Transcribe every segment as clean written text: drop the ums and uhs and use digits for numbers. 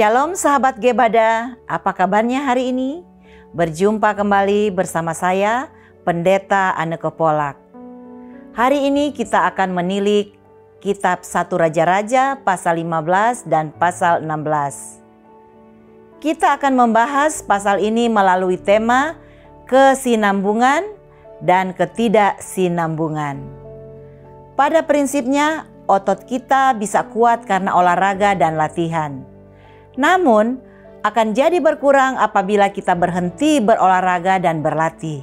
Shalom sahabat Gebada, apa kabarnya hari ini? Berjumpa kembali bersama saya, Pendeta Anneke Polak. Hari ini kita akan menilik Kitab Satu Raja-Raja pasal 15 dan pasal 16. Kita akan membahas pasal ini melalui tema kesinambungan dan ketidaksinambungan. Pada prinsipnya, otot kita bisa kuat karena olahraga dan latihan. Namun, akan jadi berkurang apabila kita berhenti berolahraga dan berlatih.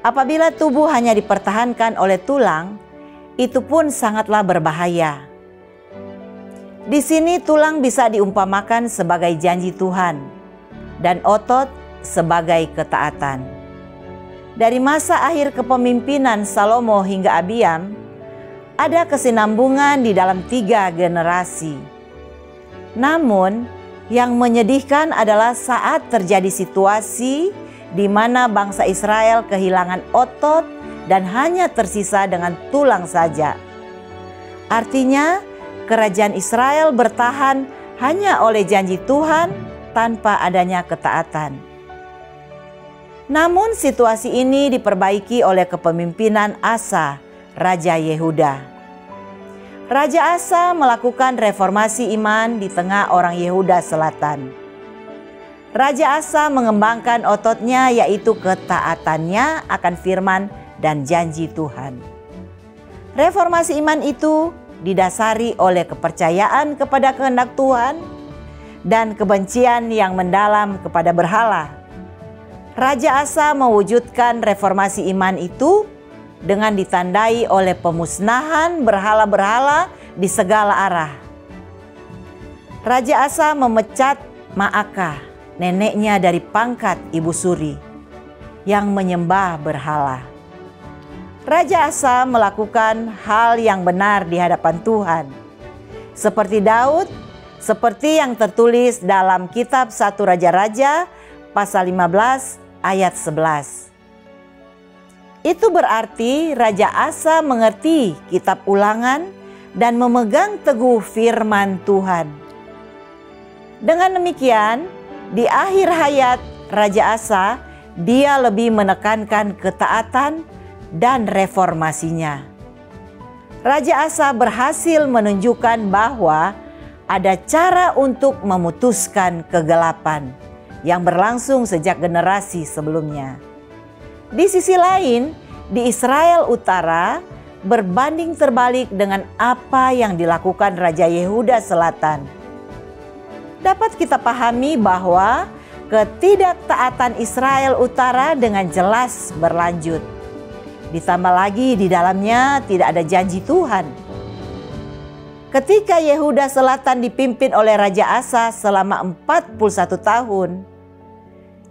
Apabila tubuh hanya dipertahankan oleh tulang, itu pun sangatlah berbahaya. Di sini tulang bisa diumpamakan sebagai janji Tuhan dan otot sebagai ketaatan. Dari masa akhir kepemimpinan Salomo hingga Abiam, ada kesinambungan di dalam 3 generasi. Namun, yang menyedihkan adalah saat terjadi situasi di mana bangsa Israel kehilangan otot dan hanya tersisa dengan tulang saja. Artinya, kerajaan Israel bertahan hanya oleh janji Tuhan tanpa adanya ketaatan. Namun, situasi ini diperbaiki oleh kepemimpinan Asa, Raja Yehuda. Raja Asa melakukan reformasi iman di tengah orang Yehuda Selatan. Raja Asa mengembangkan ototnya, yaitu ketaatannya akan firman dan janji Tuhan. Reformasi iman itu didasari oleh kepercayaan kepada kehendak Tuhan dan kebencian yang mendalam kepada berhala. Raja Asa mewujudkan reformasi iman itu dengan ditandai oleh pemusnahan berhala-berhala di segala arah. Raja Asa memecat Maaka, neneknya dari pangkat ibu suri, yang menyembah berhala. Raja Asa melakukan hal yang benar di hadapan Tuhan, seperti Daud, seperti yang tertulis dalam Kitab Satu Raja-Raja pasal 15 ayat 11. Itu berarti Raja Asa mengerti kitab Ulangan dan memegang teguh firman Tuhan. Dengan demikian, di akhir hayat Raja Asa, dia lebih menekankan ketaatan dan reformasinya. Raja Asa berhasil menunjukkan bahwa ada cara untuk memutuskan kegelapan yang berlangsung sejak generasi sebelumnya. Di sisi lain, di Israel Utara berbanding terbalik dengan apa yang dilakukan Raja Yehuda Selatan. Dapat kita pahami bahwa ketidaktaatan Israel Utara dengan jelas berlanjut. Ditambah lagi di dalamnya tidak ada janji Tuhan. Ketika Yehuda Selatan dipimpin oleh Raja Asa selama 41 tahun,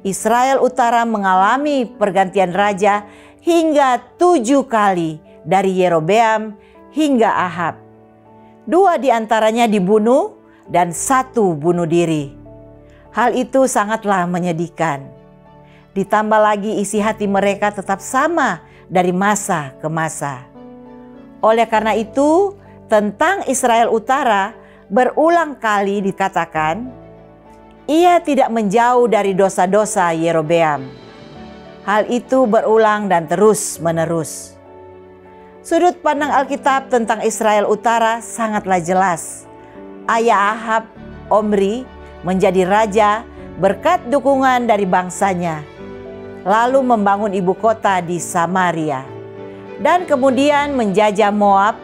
Israel Utara mengalami pergantian raja hingga 7 kali dari Yerobeam hingga Ahab. 2 diantaranya dibunuh dan 1 bunuh diri. Hal itu sangatlah menyedihkan. Ditambah lagi isi hati mereka tetap sama dari masa ke masa. Oleh karena itu, tentang Israel Utara berulang kali dikatakan, ia tidak menjauh dari dosa-dosa Yerobeam. Hal itu berulang dan terus-menerus. Sudut pandang Alkitab tentang Israel Utara sangatlah jelas. Ayah Ahab, Omri, menjadi raja berkat dukungan dari bangsanya, lalu membangun ibu kota di Samaria, dan kemudian menjajah Moab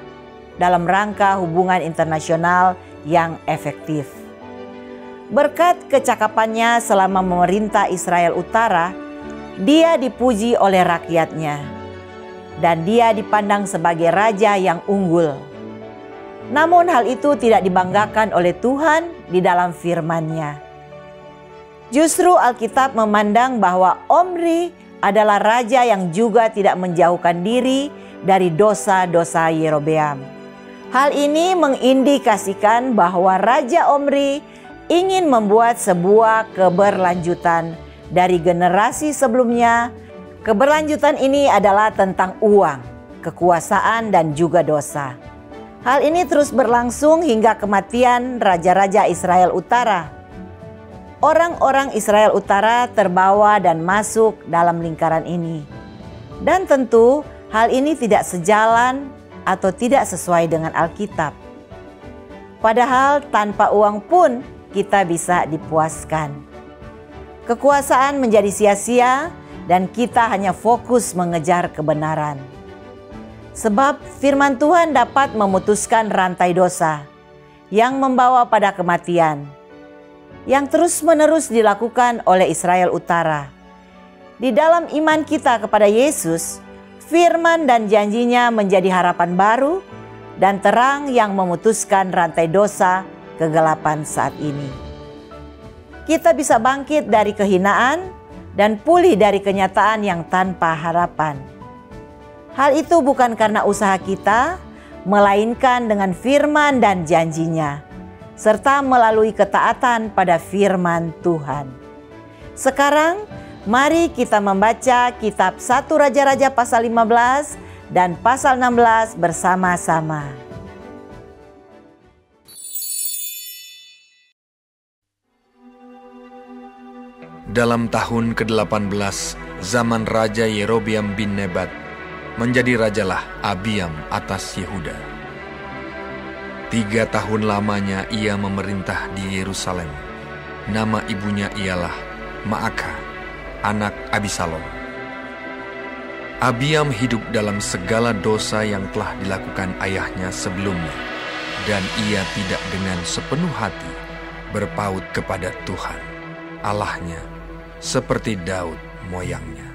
dalam rangka hubungan internasional yang efektif. Berkat kecakapannya selama memerintah Israel Utara, dia dipuji oleh rakyatnya dan dia dipandang sebagai raja yang unggul. Namun hal itu tidak dibanggakan oleh Tuhan di dalam firman-Nya. Justru Alkitab memandang bahwa Omri adalah raja yang juga tidak menjauhkan diri dari dosa-dosa Yerobeam. Hal ini mengindikasikan bahwa Raja Omri ingin membuat sebuah keberlanjutan dari generasi sebelumnya. Keberlanjutan ini adalah tentang uang, kekuasaan, dan juga dosa. Hal ini terus berlangsung hingga kematian raja-raja Israel Utara. Orang-orang Israel Utara terbawa dan masuk dalam lingkaran ini. Dan tentu hal ini tidak sejalan atau tidak sesuai dengan Alkitab. Padahal tanpa uang pun kita bisa dipuaskan. Kekuasaan menjadi sia-sia dan kita hanya fokus mengejar kebenaran. Sebab firman Tuhan dapat memutuskan rantai dosa yang membawa pada kematian, yang terus-menerus dilakukan oleh Israel Utara. Di dalam iman kita kepada Yesus, firman dan janjinya menjadi harapan baru dan terang yang memutuskan rantai dosa kegelapan saat ini. Kita bisa bangkit dari kehinaan dan pulih dari kenyataan yang tanpa harapan. Hal itu bukan karena usaha kita, melainkan dengan firman dan janjinya, serta melalui ketaatan pada firman Tuhan. Sekarang, mari kita membaca Kitab Satu Raja-Raja pasal 15 dan pasal 16 bersama-sama. Dalam tahun ke-18, zaman Raja Yerobeam bin Nebat, menjadi rajalah Abiam atas Yehuda. 3 tahun lamanya ia memerintah di Yerusalem. Nama ibunya ialah Maaka, anak Abisalom. Abiam hidup dalam segala dosa yang telah dilakukan ayahnya sebelumnya, dan ia tidak dengan sepenuh hati berpaut kepada Tuhan, Allahnya, seperti Daud moyangnya.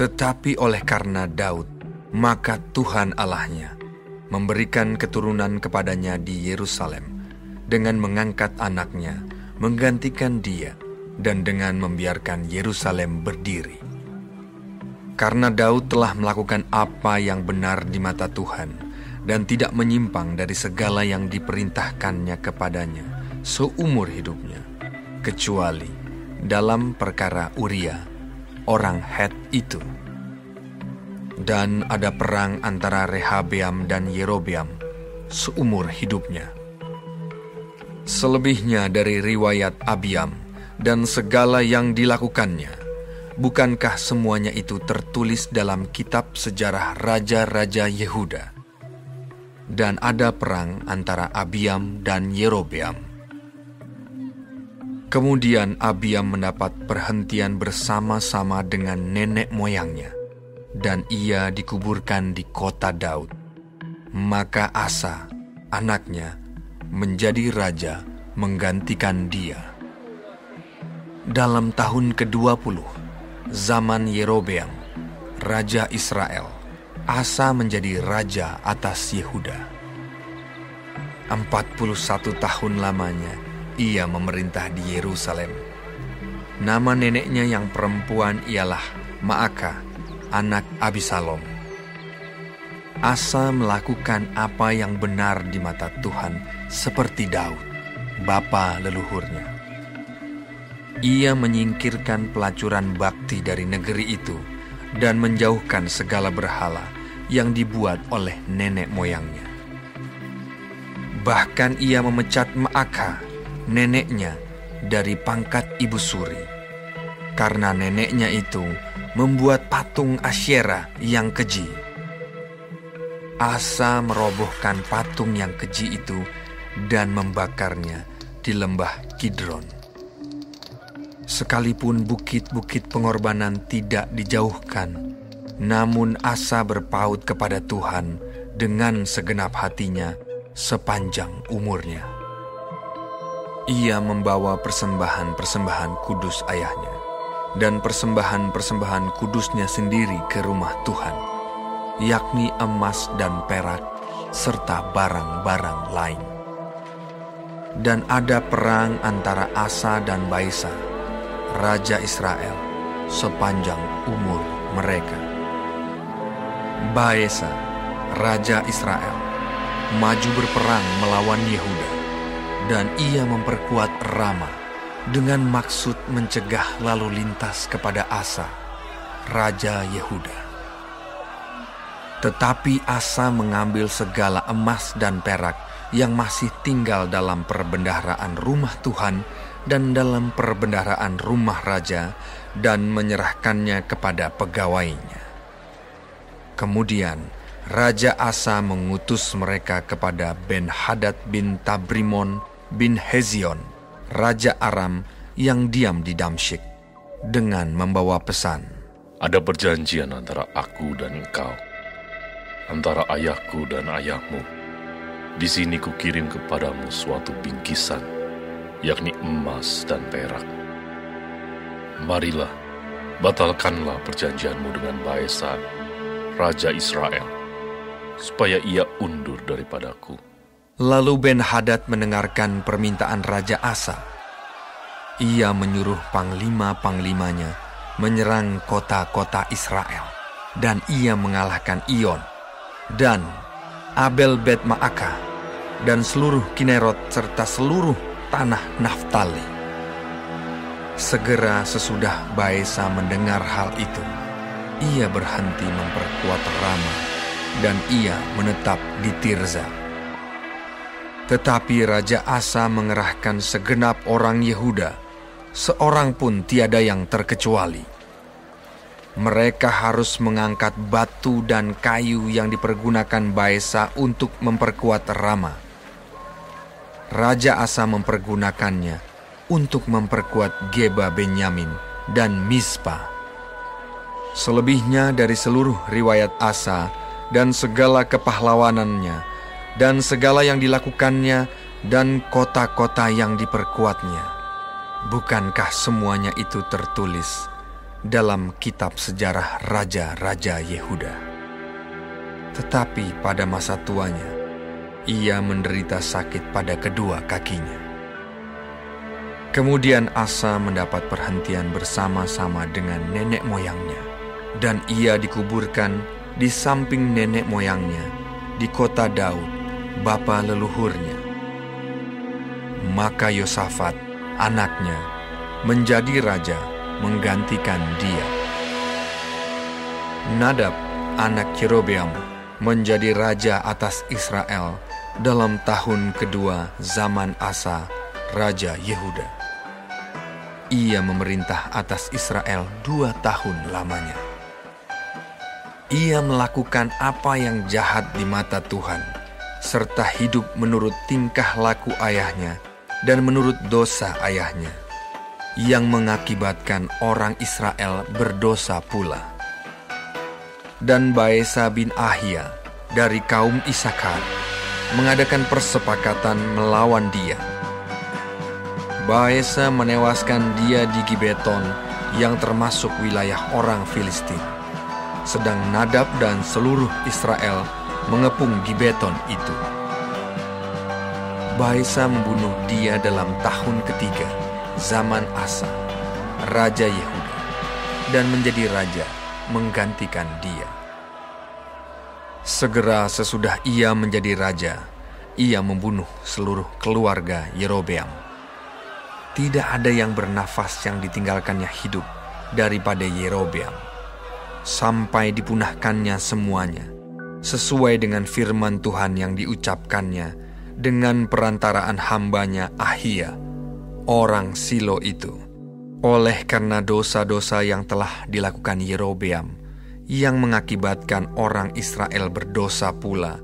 Tetapi oleh karena Daud, maka Tuhan Allahnya memberikan keturunan kepadanya di Yerusalem dengan mengangkat anaknya, menggantikan dia, dan dengan membiarkan Yerusalem berdiri. Karena Daud telah melakukan apa yang benar di mata Tuhan dan tidak menyimpang dari segala yang diperintahkannya kepadanya seumur hidupnya, kecuali dalam perkara Uria, orang Het itu. Dan ada perang antara Rehabeam dan Yerobeam seumur hidupnya. Selebihnya dari riwayat Abiam dan segala yang dilakukannya, bukankah semuanya itu tertulis dalam kitab sejarah Raja-Raja Yehuda? Dan ada perang antara Abiam dan Yerobeam. Kemudian Abiam mendapat perhentian bersama-sama dengan nenek moyangnya, dan ia dikuburkan di kota Daud. Maka Asa, anaknya, menjadi raja menggantikan dia. Dalam tahun ke-20, zaman Yerobeam, raja Israel, Asa menjadi raja atas Yehuda. 41 tahun lamanya ia memerintah di Yerusalem. Nama neneknya yang perempuan ialah Maaka, anak Abisalom. Asa melakukan apa yang benar di mata Tuhan seperti Daud, bapa leluhurnya. Ia menyingkirkan pelacuran bakti dari negeri itu dan menjauhkan segala berhala yang dibuat oleh nenek moyangnya. Bahkan ia memecat Maaka, neneknya, dari pangkat ibu suri, karena neneknya itu membuat patung Asyera yang keji. Asa merobohkan patung yang keji itu dan membakarnya di lembah Kidron. Sekalipun bukit-bukit pengorbanan tidak dijauhkan, namun Asa berpaut kepada Tuhan dengan segenap hatinya sepanjang umurnya. Ia membawa persembahan-persembahan kudus ayahnya dan persembahan-persembahan kudusnya sendiri ke rumah Tuhan, yakni emas dan perak serta barang-barang lain. Dan ada perang antara Asa dan Baesa, raja Israel, sepanjang umur mereka. Baesa, raja Israel, maju berperang melawan Yehuda. Dan ia memperkuat Rama dengan maksud mencegah lalu lintas kepada Asa, raja Yehuda. Tetapi Asa mengambil segala emas dan perak yang masih tinggal dalam perbendaharaan rumah Tuhan dan dalam perbendaharaan rumah raja, dan menyerahkannya kepada pegawainya. Kemudian Raja Asa mengutus mereka kepada Benhadad bin Tabrimon bin Hezion, Raja Aram yang diam di Damsyik, dengan membawa pesan, "Ada perjanjian antara aku dan engkau, antara ayahku dan ayahmu. Di sini kukirim kepadamu suatu bingkisan, yakni emas dan perak. Marilah, batalkanlah perjanjianmu dengan Baesa, Raja Israel, supaya ia undur daripadaku." Lalu Ben-Hadad mendengarkan permintaan Raja Asa. Ia menyuruh panglima-panglimanya menyerang kota-kota Israel, dan ia mengalahkan Ion dan Abel Bet Maaka dan seluruh Kinerot serta seluruh tanah Naftali. Segera sesudah Baesa mendengar hal itu, ia berhenti memperkuat Rama dan ia menetap di Tirza. Tetapi Raja Asa mengerahkan segenap orang Yehuda, seorang pun tiada yang terkecuali. Mereka harus mengangkat batu dan kayu yang dipergunakan Baesa untuk memperkuat Rama. Raja Asa mempergunakannya untuk memperkuat Geba Benyamin dan Mizpa. Selebihnya dari seluruh riwayat Asa dan segala kepahlawanannya dan segala yang dilakukannya dan kota-kota yang diperkuatnya, bukankah semuanya itu tertulis dalam kitab sejarah Raja-Raja Yehuda? Tetapi pada masa tuanya, ia menderita sakit pada kedua kakinya. Kemudian Asa mendapat perhentian bersama-sama dengan nenek moyangnya, dan ia dikuburkan di samping nenek moyangnya di kota Daud, bapa leluhurnya. Maka Yosafat, anaknya, menjadi raja menggantikan dia. Nadab, anak Yerobeam, menjadi raja atas Israel dalam tahun kedua zaman Asa, Raja Yehuda. Ia memerintah atas Israel 2 tahun lamanya. Ia melakukan apa yang jahat di mata Tuhan, serta hidup menurut tingkah laku ayahnya dan menurut dosa ayahnya, yang mengakibatkan orang Israel berdosa pula. Dan Baesa bin Ahia dari kaum Isakar mengadakan persepakatan melawan dia. Baesa menewaskan dia di Gibeton yang termasuk wilayah orang Filistin, sedang Nadab dan seluruh Israel mengepung Gibeton itu. Baesa membunuh dia dalam tahun ketiga zaman Asa, Raja Yehuda, dan menjadi raja menggantikan dia. Segera sesudah ia menjadi raja, ia membunuh seluruh keluarga Yerobeam. Tidak ada yang bernafas yang ditinggalkannya hidup daripada Yerobeam, sampai dipunahkannya semuanya, sesuai dengan firman Tuhan yang diucapkannya dengan perantaraan hambanya Ahia, orang Silo itu, oleh karena dosa-dosa yang telah dilakukan Yerobeam, yang mengakibatkan orang Israel berdosa pula,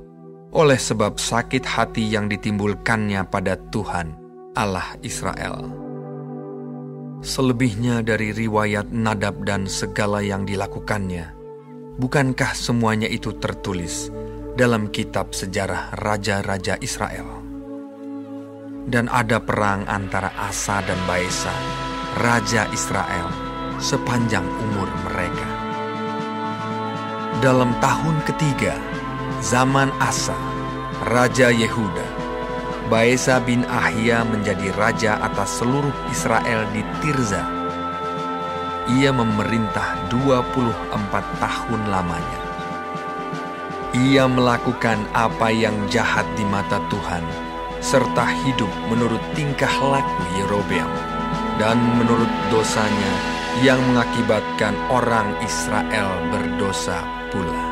oleh sebab sakit hati yang ditimbulkannya pada Tuhan, Allah Israel. Selebihnya dari riwayat Nadab dan segala yang dilakukannya, bukankah semuanya itu tertulis dalam kitab sejarah Raja-Raja Israel? Dan ada perang antara Asa dan Baesa, Raja Israel, sepanjang umur mereka. Dalam tahun ketiga zaman Asa, Raja Yehuda, Baesa bin Ahia menjadi raja atas seluruh Israel di Tirza. Ia memerintah 24 tahun lamanya. Ia melakukan apa yang jahat di mata Tuhan, serta hidup menurut tingkah laku Yerobeam dan menurut dosanya yang mengakibatkan orang Israel berdosa pula.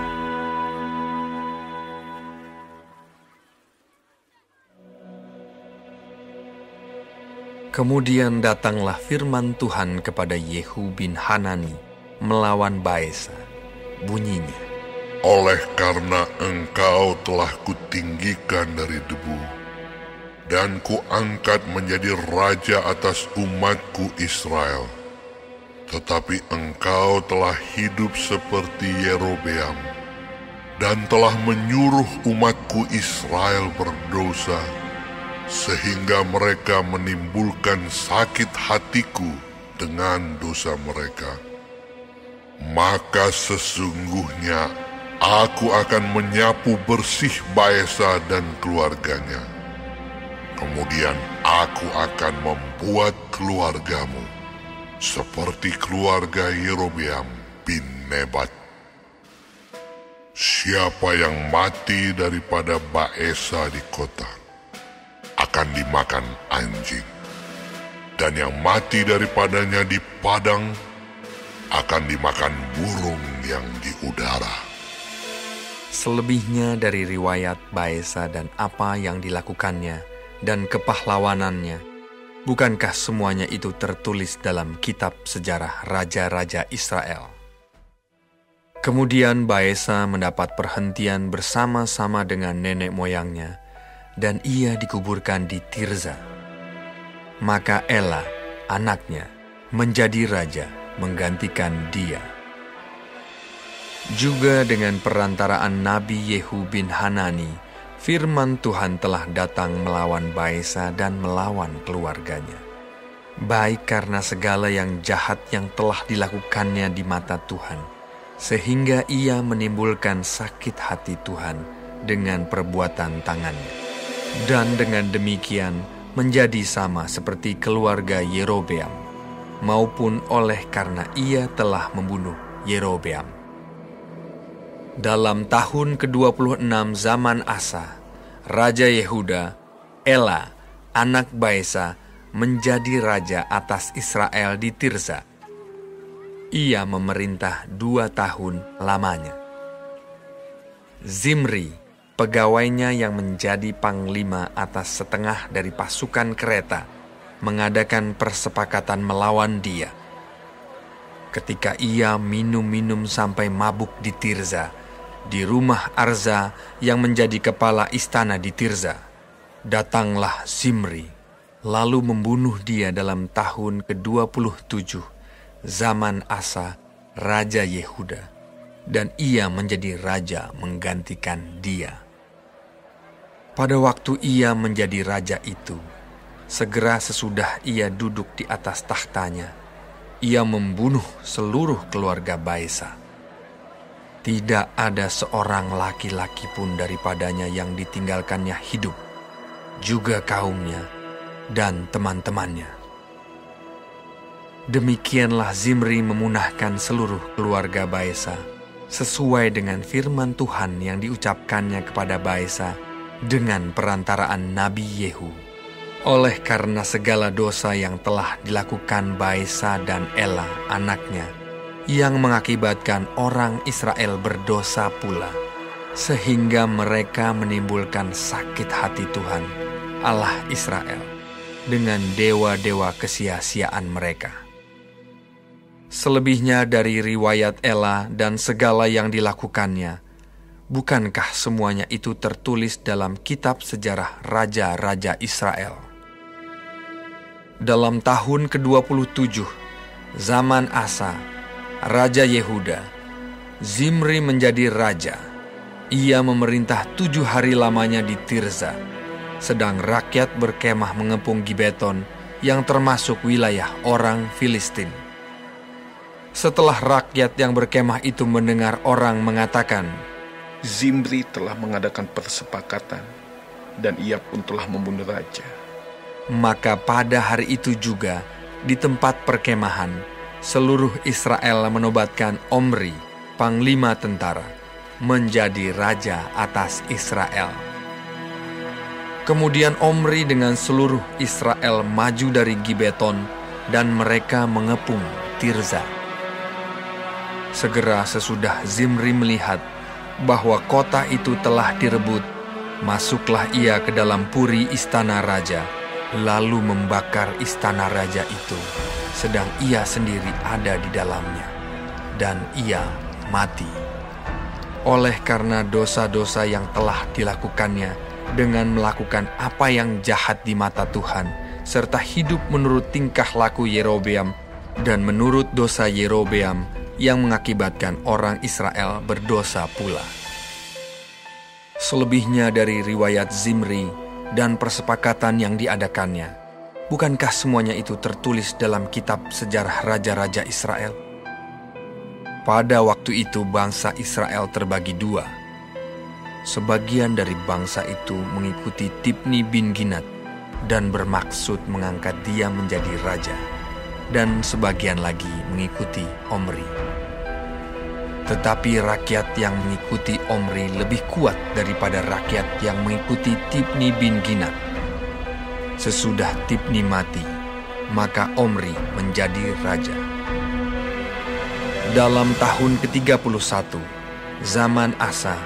Kemudian datanglah firman Tuhan kepada Yehu bin Hanani melawan Baesa. Bunyinya, "Oleh karena engkau telah kutinggikan dari debu, dan kuangkat menjadi raja atas umatku Israel, tetapi engkau telah hidup seperti Yerobeam, dan telah menyuruh umatku Israel berdosa, sehingga mereka menimbulkan sakit hatiku dengan dosa mereka. Maka sesungguhnya aku akan menyapu bersih Baesa dan keluarganya. Kemudian aku akan membuat keluargamu seperti keluarga Yerobeam bin Nebat. Siapa yang mati daripada Baesa di kota akan dimakan anjing, dan yang mati daripadanya di padang akan dimakan burung yang di udara." Selebihnya dari riwayat Baesa dan apa yang dilakukannya dan kepahlawanannya, bukankah semuanya itu tertulis dalam kitab sejarah Raja-Raja Israel? Kemudian Baesa mendapat perhentian bersama-sama dengan nenek moyangnya, dan ia dikuburkan di Tirza. Maka Ella, anaknya, menjadi raja menggantikan dia. Juga dengan perantaraan Nabi Yehu bin Hanani, firman Tuhan telah datang melawan Baesa dan melawan keluarganya, baik karena segala yang jahat yang telah dilakukannya di mata Tuhan, sehingga ia menimbulkan sakit hati Tuhan dengan perbuatan tangannya, dan dengan demikian menjadi sama seperti keluarga Yerobeam, maupun oleh karena ia telah membunuh Yerobeam. Dalam tahun ke-26 zaman Asa, Raja Yehuda, Ela, anak Baesa, menjadi raja atas Israel di Tirza. Ia memerintah 2 tahun lamanya. Zimri, pegawainya yang menjadi panglima atas setengah dari pasukan kereta, mengadakan persepakatan melawan dia. Ketika ia minum-minum sampai mabuk di Tirza, di rumah Arza yang menjadi kepala istana di Tirza, datanglah Zimri, lalu membunuh dia dalam tahun ke-27 zaman Asa, Raja Yehuda, dan ia menjadi raja menggantikan dia. Pada waktu ia menjadi raja itu, segera sesudah ia duduk di atas tahtanya, ia membunuh seluruh keluarga Baesa. Tidak ada seorang laki-laki pun daripadanya yang ditinggalkannya hidup, juga kaumnya dan teman-temannya. Demikianlah Zimri memunahkan seluruh keluarga Baesa, sesuai dengan firman Tuhan yang diucapkannya kepada Baesa dengan perantaraan Nabi Yehu, oleh karena segala dosa yang telah dilakukan Baesa dan Ela anaknya, yang mengakibatkan orang Israel berdosa pula, sehingga mereka menimbulkan sakit hati Tuhan, Allah Israel, dengan dewa-dewa kesia-siaan mereka. Selebihnya dari riwayat Ela dan segala yang dilakukannya, bukankah semuanya itu tertulis dalam kitab sejarah Raja-Raja Israel? Dalam tahun ke-27, zaman Asa, Raja Yehuda, Zimri menjadi raja. Ia memerintah 7 hari lamanya di Tirza, sedang rakyat berkemah mengepung Gibeton yang termasuk wilayah orang Filistin. Setelah rakyat yang berkemah itu mendengar orang mengatakan, "Zimri telah mengadakan persepakatan, dan ia pun telah membunuh raja," maka pada hari itu juga, di tempat perkemahan, seluruh Israel menobatkan Omri, panglima tentara, menjadi raja atas Israel. Kemudian Omri dengan seluruh Israel maju dari Gibeton, dan mereka mengepung Tirza. Segera sesudah Zimri melihat bahwa kota itu telah direbut, masuklah ia ke dalam puri istana raja, lalu membakar istana raja itu, sedang ia sendiri ada di dalamnya, dan ia mati. Oleh karena dosa-dosa yang telah dilakukannya dengan melakukan apa yang jahat di mata Tuhan, serta hidup menurut tingkah laku Yerobeam dan menurut dosa Yerobeam yang mengakibatkan orang Israel berdosa pula. Selebihnya dari riwayat Zimri dan persepakatan yang diadakannya, bukankah semuanya itu tertulis dalam kitab sejarah Raja-Raja Israel? Pada waktu itu bangsa Israel terbagi dua. Sebagian dari bangsa itu mengikuti Tipni bin Ginat dan bermaksud mengangkat dia menjadi raja, dan sebagian lagi mengikuti Omri. Tetapi rakyat yang mengikuti Omri lebih kuat daripada rakyat yang mengikuti Tipni bin Ginat. Sesudah Tipni mati, maka Omri menjadi raja. Dalam tahun ke-31, zaman Asa,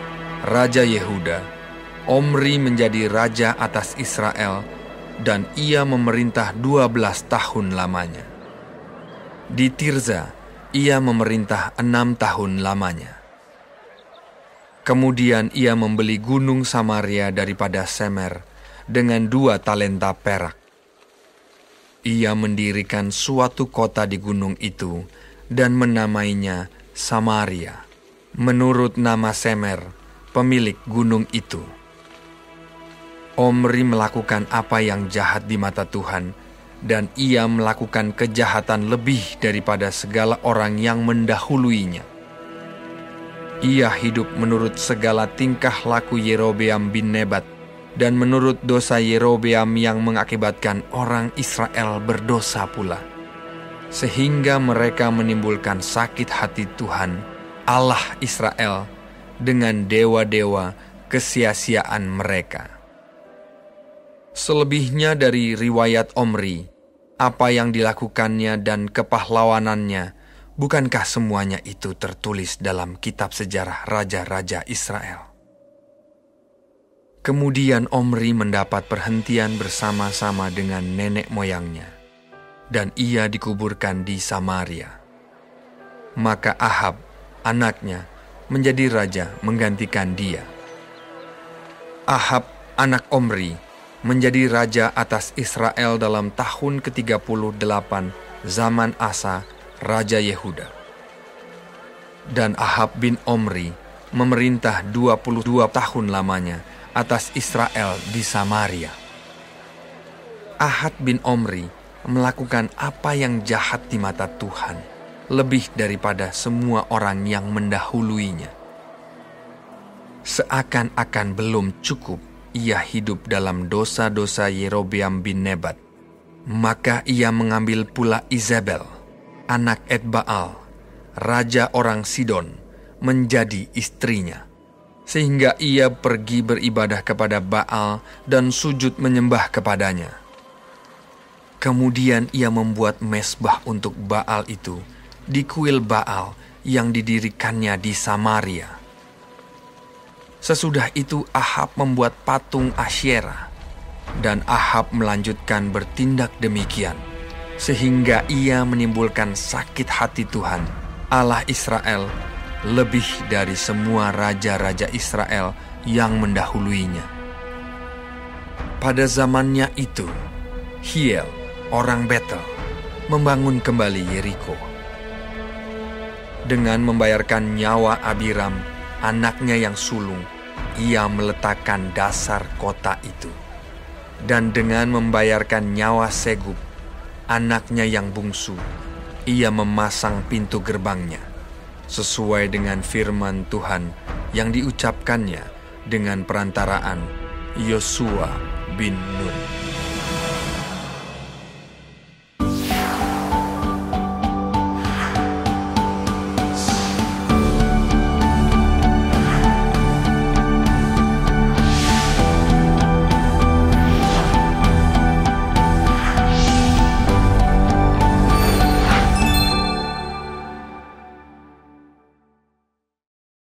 Raja Yehuda, Omri menjadi raja atas Israel, dan ia memerintah 12 tahun lamanya. Di Tirza, ia memerintah 6 tahun lamanya. Kemudian ia membeli gunung Samaria daripada Semer dengan 2 talenta perak. Ia mendirikan suatu kota di gunung itu dan menamainya Samaria, menurut nama Semer, pemilik gunung itu. Omri melakukan apa yang jahat di mata Tuhan, dan ia melakukan kejahatan lebih daripada segala orang yang mendahuluinya. Ia hidup menurut segala tingkah laku Yerobeam bin Nebat, dan menurut dosa Yerobeam yang mengakibatkan orang Israel berdosa pula, sehingga mereka menimbulkan sakit hati Tuhan, Allah Israel, dengan dewa-dewa kesia-siaan mereka. Selebihnya dari riwayat Omri, apa yang dilakukannya dan kepahlawanannya, bukankah semuanya itu tertulis dalam kitab sejarah Raja-Raja Israel? Kemudian Omri mendapat perhentian bersama-sama dengan nenek moyangnya, dan ia dikuburkan di Samaria. Maka Ahab, anaknya, menjadi raja menggantikan dia. Ahab, anak Omri, menjadi raja atas Israel dalam tahun ke-38 zaman Asa, Raja Yehuda. Dan Ahab bin Omri memerintah 22 tahun lamanya atas Israel di Samaria. Ahab bin Omri melakukan apa yang jahat di mata Tuhan, lebih daripada semua orang yang mendahuluinya. Seakan-akan belum cukup, ia hidup dalam dosa-dosa Yerobeam bin Nebat. Maka ia mengambil pula Izabel, anak Etbaal, raja orang Sidon, menjadi istrinya, sehingga ia pergi beribadah kepada Baal dan sujud menyembah kepadanya. Kemudian ia membuat mesbah untuk Baal itu di kuil Baal yang didirikannya di Samaria. Sesudah itu Ahab membuat patung Asyera, dan Ahab melanjutkan bertindak demikian, sehingga ia menimbulkan sakit hati Tuhan, Allah Israel, lebih dari semua raja-raja Israel yang mendahuluinya. Pada zamannya itu, Hiel, orang Betel, membangun kembali Yeriko. Dengan membayarkan nyawa Abiram, anaknya yang sulung, ia meletakkan dasar kota itu. Dan dengan membayarkan nyawa Segub, anaknya yang bungsu, ia memasang pintu gerbangnya, sesuai dengan firman Tuhan yang diucapkannya dengan perantaraan Yosua bin Nun.